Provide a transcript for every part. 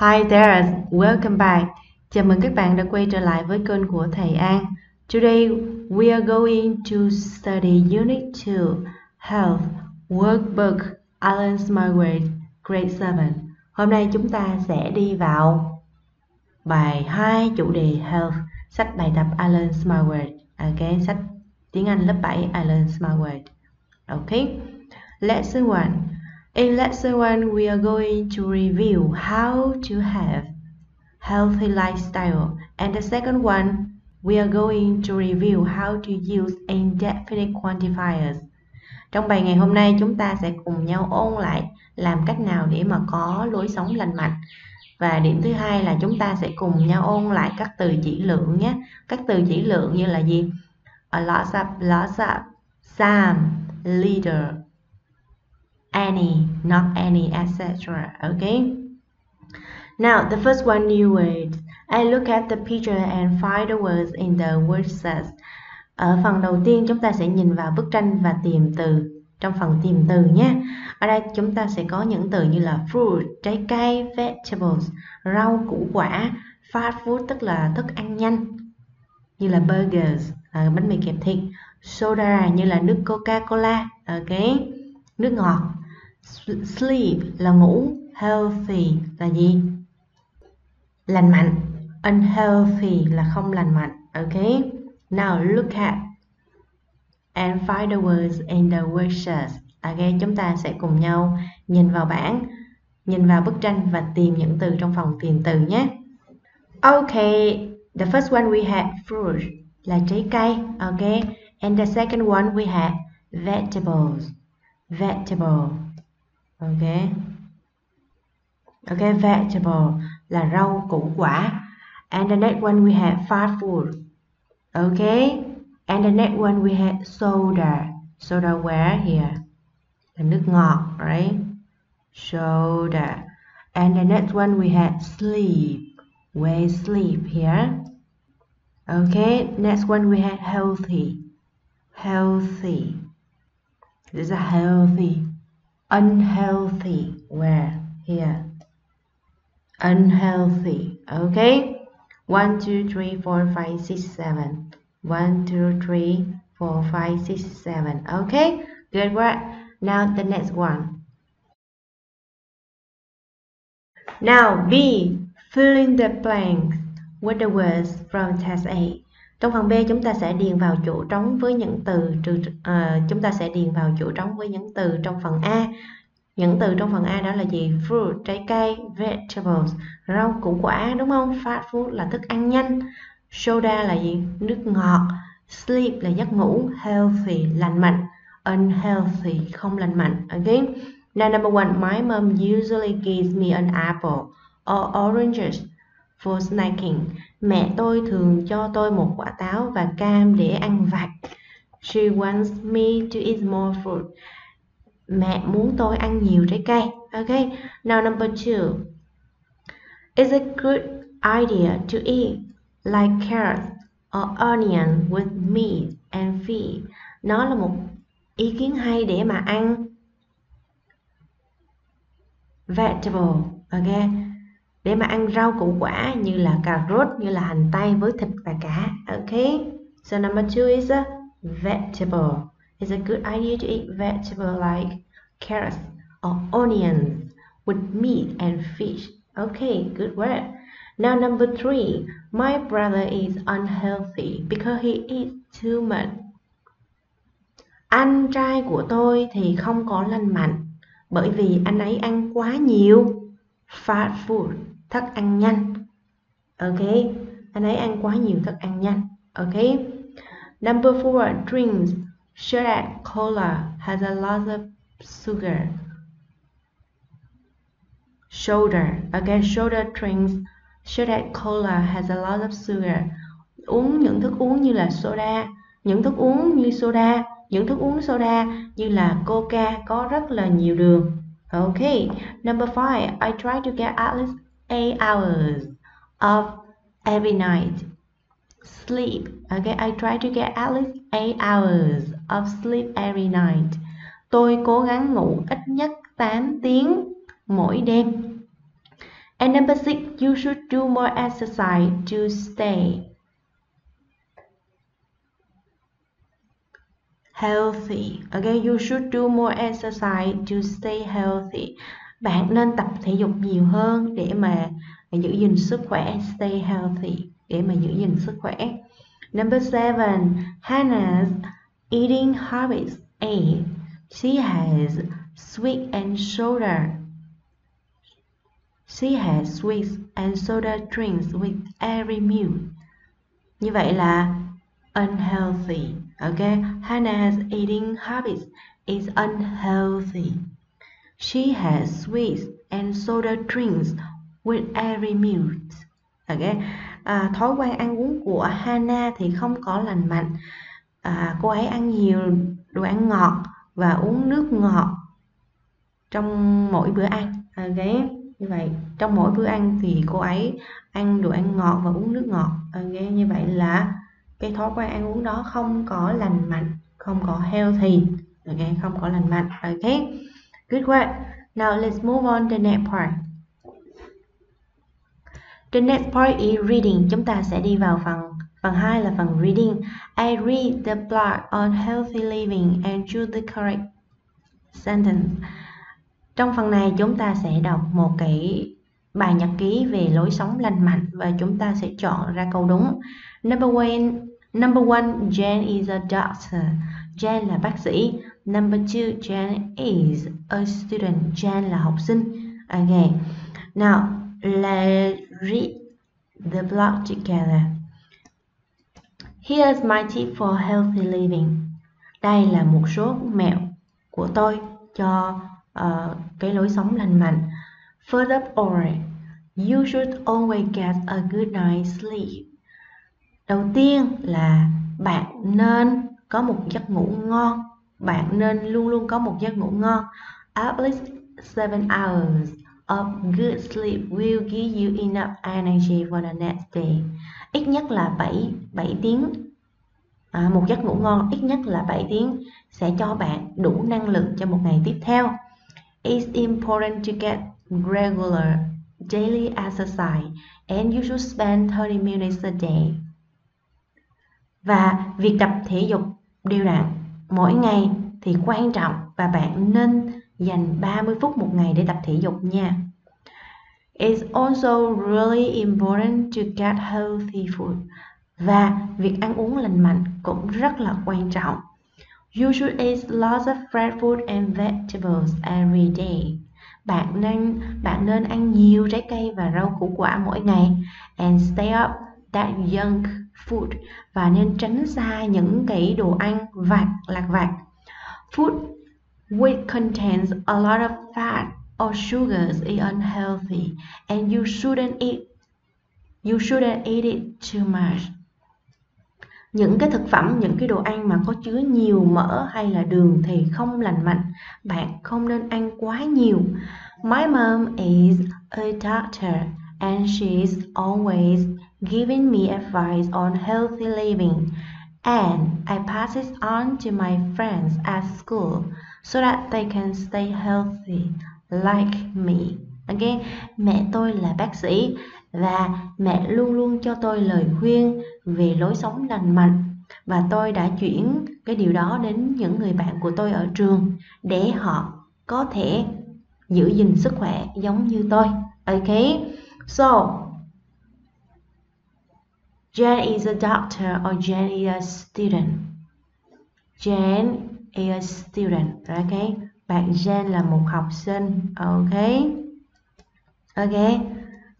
Hi there, welcome back. Chào mừng các bạn đã quay trở lại với kênh của Thầy An. Today we are going to study Unit 2 Health Workbook I Learn Smart World Grade 7. Hôm nay chúng ta sẽ đi vào bài 2 chủ đề Health, sách bài tập I Learn Smart World. Ok, sách tiếng Anh lớp 7 I Learn Smart World. Ok, Lesson 1. In Lesson 1, we are going to review how to have healthy lifestyle. And the second one, we are going to review how to use indefinite quantifiers. Trong bài ngày hôm nay, chúng ta sẽ cùng nhau ôn lại làm cách nào để mà có lối sống lành mạnh. Và điểm thứ hai là chúng ta sẽ cùng nhau ôn lại các từ chỉ lượng nhé. Các từ chỉ lượng như là gì? A lots of, some, leader, any, not any, etc. Okay. Now the first one, new words. I look at the picture and find the words in the word search. Ở phần đầu tiên chúng ta sẽ nhìn vào bức tranh và tìm từ trong phần tìm từ nhé. Ở đây chúng ta sẽ có những từ như là fruit, trái cây, vegetables, rau củ quả, fast food tức là thức ăn nhanh như là burgers, bánh mì kẹp thịt, soda như là nước Coca-Cola, okay, nước ngọt. Sleep là ngủ, healthy là gì? Lành mạnh. Unhealthy là không lành mạnh. Okay. Now look at and find the words in the word search. Okay, chúng ta sẽ cùng nhau nhìn vào bảng, nhìn vào bức tranh và tìm những từ trong phần tìm từ nhé. Okay, the first one we had fruit là trái cây. Okay, and the second one we had vegetables. Vegetable. Okay. Okay, vegetable là rau củ quả. And the next one we have fast food. Okay. And the next one we have soda. Soda where here? Là nước ngọt, right? Soda. And the next one we have sleep. Where is sleep here? Okay. Next one we have healthy. Healthy. This is a healthy. Unhealthy. Where? Here. Unhealthy. Okay. 1, 2, 3, 4, 5, 6, 7. 1, 2, 3, 4, 5, 6, 7. Okay. Good work. Now the next one. Now B. Fill in the blanks with the words from test A. Trong phần B chúng ta sẽ điền vào chỗ trống với những từ trong phần A. Những từ trong phần A đó là gì? Fruit, trái cây, vegetables, rau củ quả đúng không? Fast food là thức ăn nhanh. Soda là gì? Nước ngọt. Sleep là giấc ngủ. Healthy lành mạnh. Unhealthy không lành mạnh. Okay. Now number one, my mom usually gives me an apple or oranges for snacking. Mẹ tôi thường cho tôi một quả táo và cam để ăn vặt. She wants me to eat more fruit. Mẹ muốn tôi ăn nhiều trái cây. Okay. Now number two. Is it a good idea to eat like carrots or onion with meat and feed? Nó là một ý kiến hay để mà ăn vegetable. Okay. Để mà ăn rau củ quả như là cà rốt, như là hành tây với thịt và cá. Okay. So number two is a vegetable. It's a good idea to eat vegetable like carrots or onions with meat and fish. Okay, good work. Now number three. My brother is unhealthy because he eats too much. Anh trai của tôi thì không có lành mạnh bởi vì anh ấy ăn quá nhiều fast food, thức ăn nhanh. Ok, anh ấy ăn quá nhiều thức ăn nhanh. Ok. Number four, drinks such as cola has a lot of sugar. Soda. Ok, soda drinks such as cola has a lot of sugar. Uống những thức uống như là soda, những thức uống soda như là Coca có rất là nhiều đường. Okay, number five, I try to get at least 8 hours of every night sleep. Okay, I try to get at least 8 hours of sleep every night. Tôi cố gắng ngủ ít nhất 8 tiếng mỗi đêm. And number 6, you should do more exercise to stay healthy. Again, you should do more exercise to stay healthy. Bạn nên tập thể dục nhiều hơn để mà giữ gìn sức khỏe, stay healthy, để mà giữ gìn sức khỏe. Number 7, Hannah's eating habits are she has sweet and soda. She has sweets and soda drinks with every meal. Như vậy là unhealthy. Okay, Hannah's eating habits is unhealthy. She has sweets and soda drinks with every meal. Okay, thói quen ăn uống của Hannah thì không có lành mạnh. Cô ấy ăn nhiều đồ ăn ngọt và uống nước ngọt trong mỗi bữa ăn. Okay. Như vậy trong mỗi bữa ăn thì cô ấy ăn đồ ăn ngọt và uống nước ngọt. Okay. Như vậy là cái thói quen ăn uống đó không có lành mạnh, không có healthy. Okay. Không có lành mạnh. Okay. Good work. Now let's move on to the next part. The next part is reading. Chúng ta sẽ đi vào phần 2 là phần reading. I read the blog on healthy living and choose the correct sentence. Trong phần này chúng ta sẽ đọc một cái bài nhật ký về lối sống lành mạnh và chúng ta sẽ chọn ra câu đúng. Number one, Jane is a doctor. Jane là bác sĩ. Number 2, Jane is a student. Jane là học sinh. Okay. Now, let's read the blog together. Here's my tip for healthy living. Đây là một số mẹo của tôi cho cái lối sống lành mạnh. First of all, you should always get a good night's sleep. Đầu tiên là bạn nên có một giấc ngủ ngon. Bạn nên luôn luôn có một giấc ngủ ngon. At least 7 hours of good sleep will give you enough energy for the next day. Ít nhất là 7 tiếng. Một giấc ngủ ngon ít nhất là 7 tiếng sẽ cho bạn đủ năng lượng cho một ngày tiếp theo. It's important to get regular daily exercise and you should spend 30 minutes a day. Và việc tập thể dục đều đặn mỗi ngày thì quan trọng và bạn nên dành 30 phút một ngày để tập thể dục nha. It's also really important to get healthy food. Và việc ăn uống lành mạnh cũng rất là quan trọng. You should eat lots of fresh food and vegetables every day. Bạn nên ăn nhiều trái cây và rau củ quả mỗi ngày. And stay up that junk food. Và nên tránh xa những cái đồ ăn lạc vặt. Food which contains a lot of fat or sugars is unhealthy, and you shouldn't eat it too much. Những cái thực phẩm, những cái đồ ăn mà có chứa nhiều mỡ hay là đường thì không lành mạnh. Bạn không nên ăn quá nhiều. My mom is a doctor and she is always giving me advice on healthy living. And I pass it on to my friends at school so that they can stay healthy like me. Okay. Mẹ tôi là bác sĩ và mẹ luôn luôn cho tôi lời khuyên về lối sống lành mạnh và tôi đã chuyển cái điều đó đến những người bạn của tôi ở trường để họ có thể giữ gìn sức khỏe giống như tôi. Okay. So Jane is a doctor or Jane is a student. Jane is a student. Okay. Bạn Jane là một học sinh. Okay. Okay.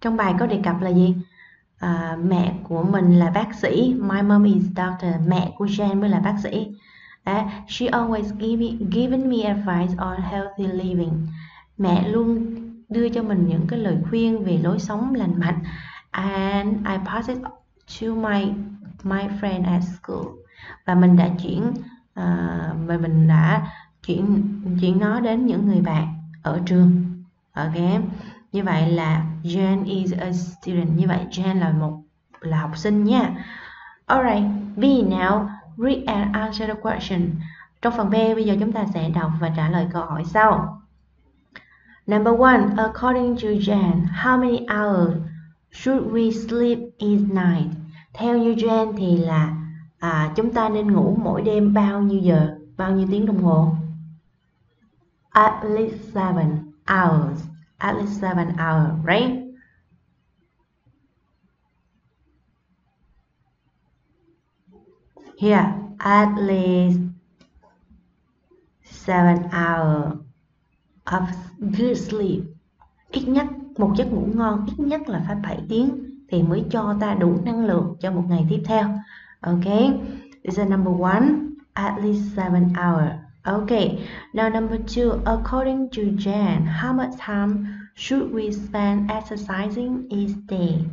Trong bài có đề cập là gì? Mẹ của mình là bác sĩ. My mom is doctor. Mẹ của Jane mới là bác sĩ. She always giving me advice on healthy living. Mẹ luôn đưa cho mình những cái lời khuyên về lối sống lành mạnh. And I pass it to my friend at school. Và mình đã chuyển nó đến những người bạn ở trường. Okay. Như vậy là Jane is a student. Như vậy Jane là một học sinh nha. Alright, B now, read and answer the question. Trong phần B bây giờ chúng ta sẽ đọc và trả lời câu hỏi sau. Number one, according to Jan, how many hours should we sleep each night? Theo như Jan thì là chúng ta nên ngủ mỗi đêm bao nhiêu giờ, bao nhiêu tiếng đồng hồ? At least 7 hours. At least 7 hours, right? Here, at least 7 hours of good sleep. Ít nhất, một giấc ngủ ngon ít nhất là phải 7 tiếng thì mới cho ta đủ năng lượng cho một ngày tiếp theo. Okay, this is number one, at least 7 hours. Okay, now number two, according to Jan, how much time should we spend exercising each day?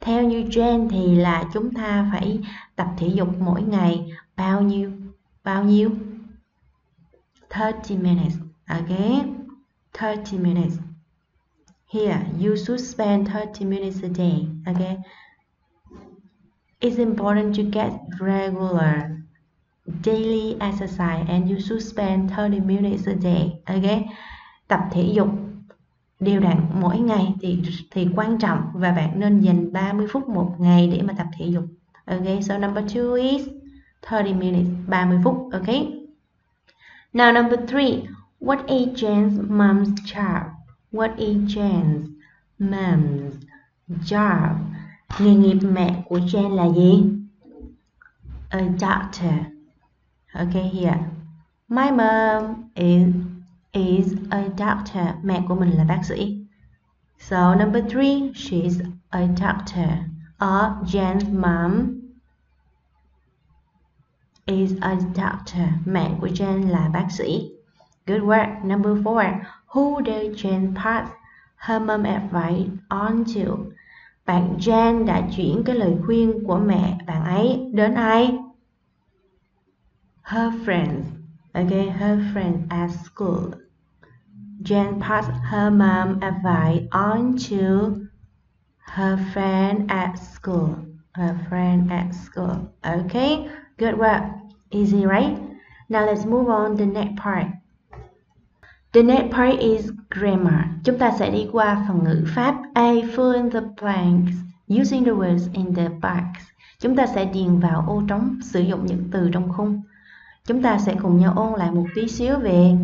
Theo như Jan thì là chúng ta phải tập thể dục mỗi ngày bao nhiêu? 30 minutes. Okay, 30 minutes. Here, you should spend 30 minutes a day. Okay, it's important to get regular daily exercise and you should spend 30 minutes a day. Okay, tập thể dục đều đặn mỗi ngày thì quan trọng và bạn nên dành 30 phút một ngày để mà tập thể dục. Okay, so number 2 is 30 minutes, 30 phút. Okay. Now number 3, what is Jan's mom's job? What is Jan's mom's job? Nghề nghiệp mẹ của Jan là gì? A doctor. Okay, here. My mom is a doctor. Mẹ của mình là bác sĩ. So number 3, she's a doctor. Or Jan's mom is a doctor. Mẹ của Jan là bác sĩ. Good work. Number 4. Who did Jan pass her mom advice on to? Bạn Jan đã chuyển cái lời khuyên của mẹ bạn ấy đến ai? Her friends. Okay, her friends at school. Jan passed her mom advice on to her friend at school. Her friend at school. Okay, good work. Easy, right? Now let's move on to the next part. The next part is grammar. Chúng ta sẽ đi qua phần ngữ pháp. I fill in the blanks using the words in the box. Chúng ta sẽ điền vào ô trống sử dụng những từ trong khung. Chúng ta sẽ cùng nhau ôn lại một tí xíu về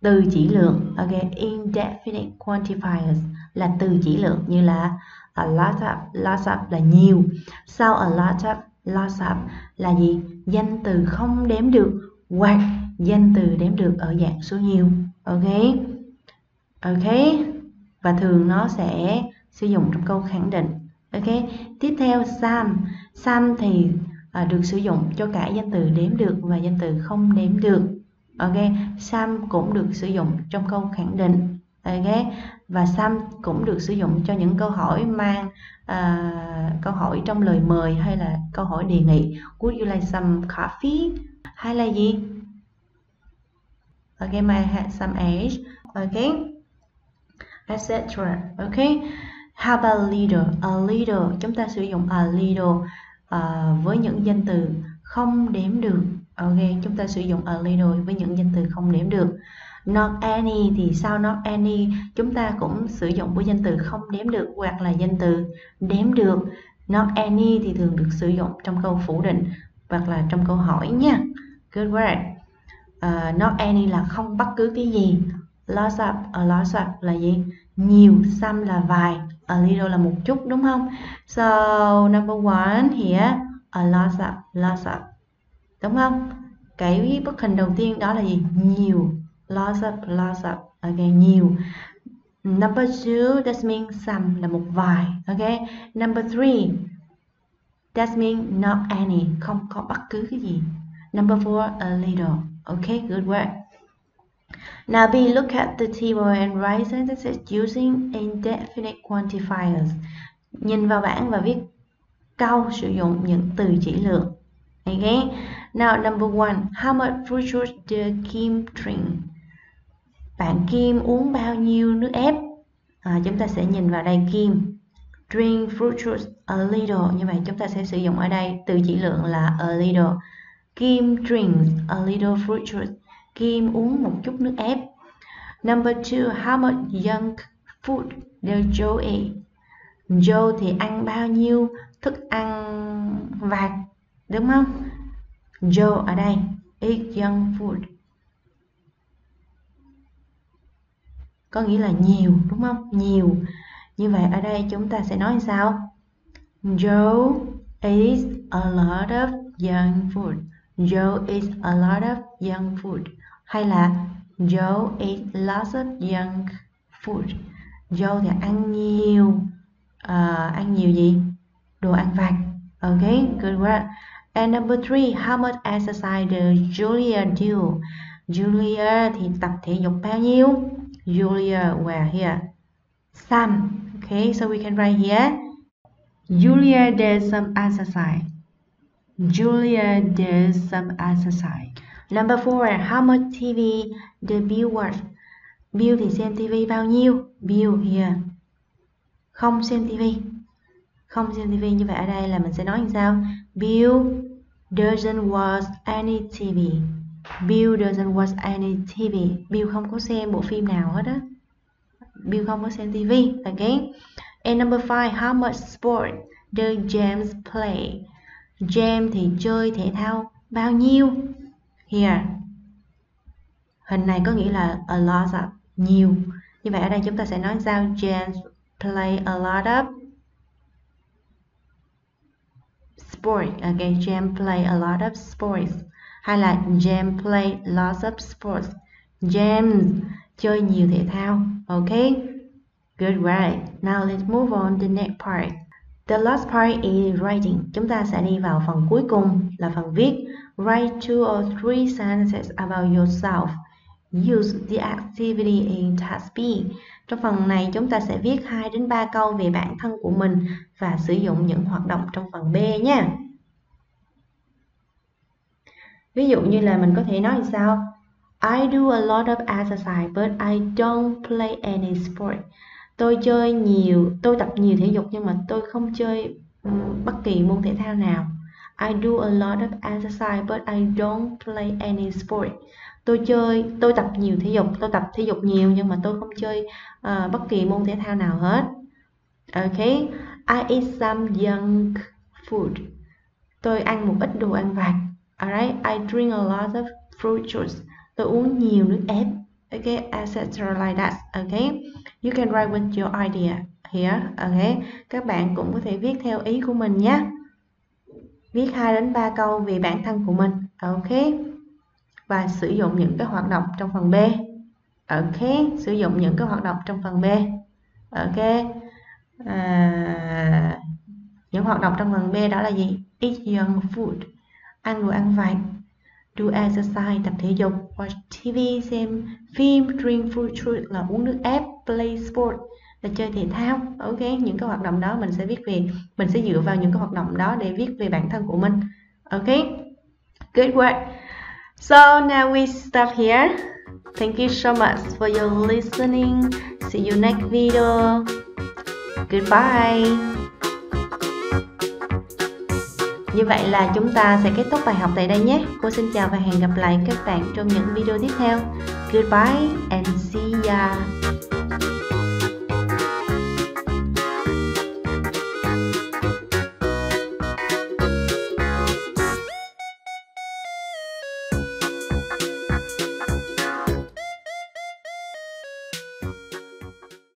từ chỉ lượng. Okay, indefinite quantifiers là từ chỉ lượng như là lots of là nhiều. Sau lots of là gì? Danh từ không đếm được hoặc danh từ đếm được ở dạng số nhiều. Ok, ok, và thường nó sẽ sử dụng trong câu khẳng định. Ok, tiếp theo some thì được sử dụng cho cả danh từ đếm được và danh từ không đếm được. Ok, some cũng được sử dụng trong câu khẳng định. Ok, và some cũng được sử dụng cho những câu hỏi mang câu hỏi trong lời mời hay là câu hỏi đề nghị. Would you like some coffee? Hay là gì? Okay, may I have some age? Okay, etc. Okay, how about little? A little, chúng ta sử dụng a little với những danh từ không đếm được. Okay, chúng ta sử dụng a little với những danh từ không đếm được. Not any thì sau not any chúng ta cũng sử dụng với danh từ không đếm được hoặc là danh từ đếm được. Not any thì thường được sử dụng trong câu phủ định hoặc là trong câu hỏi nha. Good work. Not any là không bất cứ cái gì. Lots of là gì? Nhiều, some là vài, a little là một chút, đúng không? So number one here, a lots of, đúng không? Cái bức hình đầu tiên đó là gì? Nhiều, lots of, okay, nhiều. Number two, that means some là một vài, okay. Number three, that means not any, không có bất cứ cái gì. Number four, a little. Okay, good work. Now B, look at the table and write sentences using indefinite quantifiers. Nhìn vào bảng và viết câu sử dụng những từ chỉ lượng. Okay. Now number one, how much fruit juice did Kim drink? Bạn Kim uống bao nhiêu nước ép? Chúng ta sẽ nhìn vào đây Kim. Drink fruit juice a little. Như vậy chúng ta sẽ sử dụng ở đây từ chỉ lượng là a little. Kim drinks a little fruit juice. Kim uống một chút nước ép. Number 2, how much junk food does Joe eat? Joe thì ăn bao nhiêu thức ăn vặt, đúng không? Joe ở đây eat junk food có nghĩa là nhiều, đúng không? Nhiều. Như vậy ở đây chúng ta sẽ nói sao? Joe eats a lot of junk food. Joe eats a lot of junk food. Hay là Joe eats lots of junk food. Joe thì ăn nhiều gì? Đồ ăn vặt. Okay, good work. And number 3, how much exercise does Julia do? Julia thì tập thể dục bao nhiêu? Julia, where here? Some. Okay, so we can write here. Julia did some exercise. Julia did some exercise. Number 4, how much TV did Bill watch? Bill thì xem TV bao nhiêu? Bill here. Không xem TV. Không xem TV, như vậy ở đây là mình sẽ nói như sao? Bill doesn't watch any TV. Bill doesn't watch any TV. Bill không có xem bộ phim nào hết á. Bill không có xem TV. Okay. And number 5, how much sport does James play? James thì chơi thể thao bao nhiêu? Here. Hình này có nghĩa là a lot of, nhiều. Như vậy ở đây chúng ta sẽ nói sao? James play a lot of sports. Okay, James play a lot of sports. Hay là James play lots of sports. James chơi nhiều thể thao. Okay? Good, right. Now let's move on to the next part. The last part is writing. Chúng ta sẽ đi vào phần cuối cùng là phần viết. Write 2 or 3 sentences about yourself. Use the activity in task B. Trong phần này chúng ta sẽ viết 2 đến 3 câu về bản thân của mình và sử dụng những hoạt động trong phần B nha. Ví dụ như là mình có thể nói sao? I do a lot of exercise but I don't play any sport. Tôi tập nhiều thể dục nhưng mà tôi không chơi bất kỳ môn thể thao nào. I do a lot of exercise but I don't play any sport. Tôi tập nhiều thể dục, tôi tập thể dục nhiều nhưng mà tôi không chơi bất kỳ môn thể thao nào hết. Okay, I eat some junk food. Tôi ăn một ít đồ ăn vặt. Alright, I drink a lot of fruit juice. Tôi uống nhiều nước ép. Okay, etc. like that. Okay, you can write with your idea here. Okay, các bạn cũng có thể viết theo ý của mình nhé. Viết 2 đến 3 câu về bản thân của mình. Okay, và sử dụng những cái hoạt động trong phần B. Okay, sử dụng những cái hoạt động trong phần B. Okay, những hoạt động trong phần B đó là gì? Eat junk food, ăn đồ ăn vặt. Do exercise, tập thể dục. Watch TV, xem phim. Drink fruit juice là uống nước ép. Play sport là chơi thể thao. Ok, những cái hoạt động đó mình sẽ viết về, mình sẽ dựa vào những cái hoạt động đó để viết về bản thân của mình. Ok, good work. So now we stop here. Thank you so much for your listening. See you next video. Goodbye. Như vậy là chúng ta sẽ kết thúc bài học tại đây nhé. Cô xin chào và hẹn gặp lại các bạn trong những video tiếp theo. Goodbye and see ya.